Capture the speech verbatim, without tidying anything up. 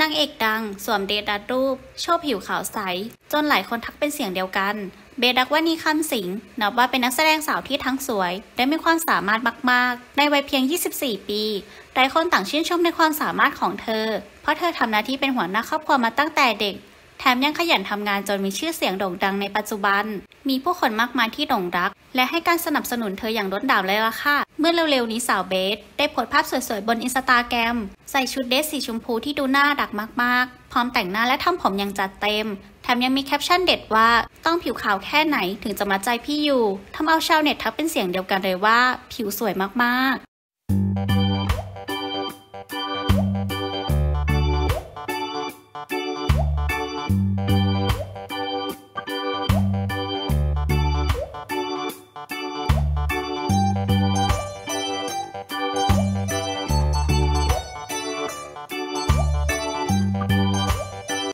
นางเอกดังสวมเดรสรัดรูปโชว์ผิวขาวใสจนหลายคนทักเป็นเสียงเดียวกันเบดักวณีคำสิงห์นับว่าเป็นนักแสดงสาวที่ทั้งสวยและมีความสามารถมากๆในวัยเพียงยี่สิบสี่ปีหลายคนต่างชื่นชมในความสามารถของเธอเพราะเธอทำหน้าที่เป็นหัวหน้าครอบครัวมาตั้งแต่เด็กแถมยังขยันทำงานจนมีชื่อเสียงโด่งดังในปัจจุบันมีผู้คนมากมายที่หลงรักและให้การสนับสนุนเธออย่างล้นหลามเลยล่ะค่ะเมื่อเร็วๆนี้สาวเบสได้โพสต์ภาพสวยๆบนอินสตาแกรมใส่ชุดเดรสสีชมพูที่ดูน่ารักมากๆพร้อมแต่งหน้าและทำผมอย่างจัดเต็มแถมยังมีแคปชั่นเด็ดว่าต้องผิวขาวแค่ไหนถึงจะมาใจพี่อยู่ทำเอาชาวเน็ตทักเป็นเสียงเดียวกันเลยว่าผิวสวยมากๆ